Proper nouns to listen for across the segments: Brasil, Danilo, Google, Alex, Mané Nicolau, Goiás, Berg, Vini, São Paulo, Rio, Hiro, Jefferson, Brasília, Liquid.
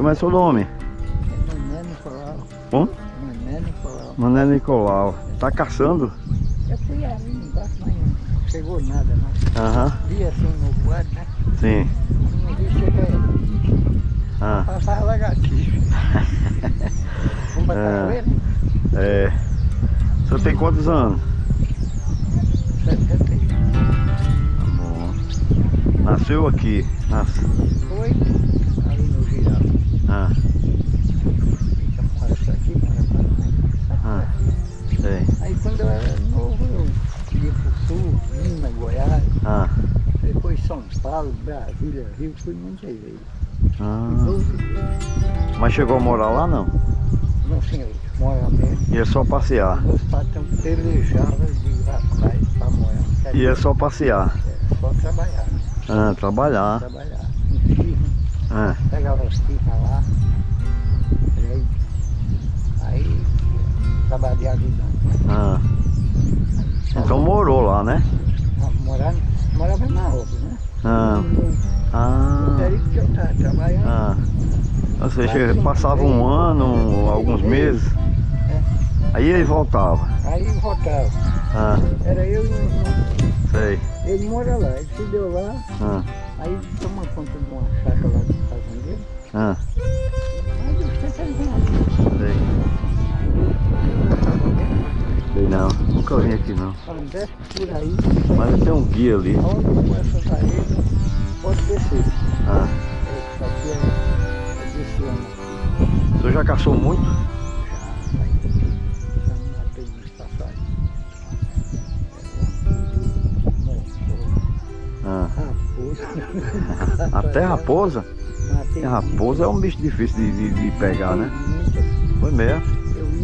Como é seu nome? É Mané Nicolau. Como? Mané Nicolau. Mané Nicolau. Tá caçando? Eu fui ali embaixo, mas não chegou nada, não. Aham. Vi assim no quadro, né? Sim. Não vi chegar. Passava lagartixa. Vamos bater com ele? É. O senhor tem quantos anos? 70. Tá bom. Nasceu aqui? Nasceu. Foi ali no Rio. Ah. Aí quando eu era novo, eu ia pro sul, Minas, Goiás, depois São Paulo, Brasília, Rio, fui muitas vezes. Mas chegou a morar lá, não? Não, senhor, mora mesmo. E é só passear? Meus pais estão pelejados de ir atrás para morar. E é só passear? É, só trabalhar. Ah, trabalhar. Trabalhar. Pegava as fichas lá, aí trabalhei ajudando. Então morou lá, né? Morava na obra, né? Era isso que eu estava trabalhando. Ou seja, passava um ano, alguns meses. Aí ele voltava. Era eu e meu irmão. Sei. Ele mora lá, ele se deu lá. Aí toma conta de uma chácara lá do fazendeiro. Aí eu sei que ele vem aqui. Sei não, nunca vim aqui não. Desce por aí. Mas tem um guia ali. Olha com essa saída, pode descer. Esse aqui é descendo. O senhor já caçou muito? Até raposa? Até raposa é um bicho difícil de pegar, né? Foi mesmo.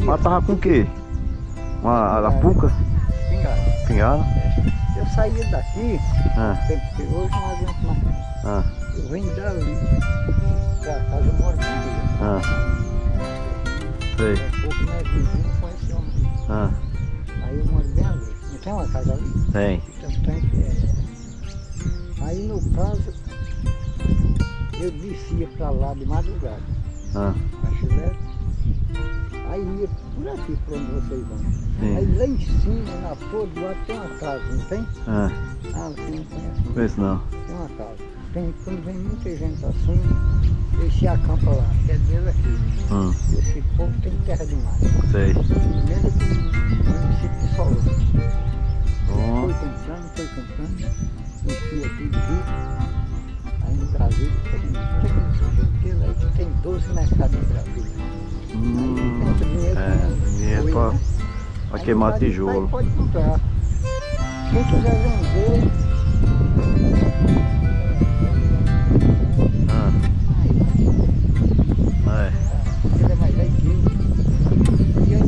Mas tava com o quê? Uma arapuca? Espingarda. Eu saía daqui, porque hoje não adianta mais. Eu vim dali, pra casa morada. Sei. Um pouco mais vizinho com esse homem. Aí eu moro bem ali. Não tem uma casa ali? Tem. Aí no caso, eu descia pra lá de madrugada, a chuleta, aí ia por aqui pra onde vocês vão. Aí lá em cima, na flor do lado, tem uma casa, não tem? Você não conhece? Não conheço não. Tem uma casa. Quando vem muita gente assim, eles se acampam lá, que é deles aqui. Esse povo tem terra demais. Sei. Primeiro município de Solô. Foi comprando. Aqui de Rio, aí no Brasil tem 12 mercados no Brasil. Dinheiro para queimar tijolo. Pode comprar. Quem quiser vender. Ele é mais velho que eu. E aí,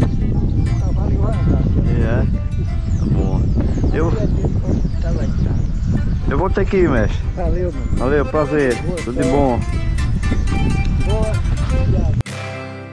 o cavalo vai andar. Tá bom. Eu vou ter que ir, mestre. Valeu, mano. Valeu, prazer. Tudo de bom.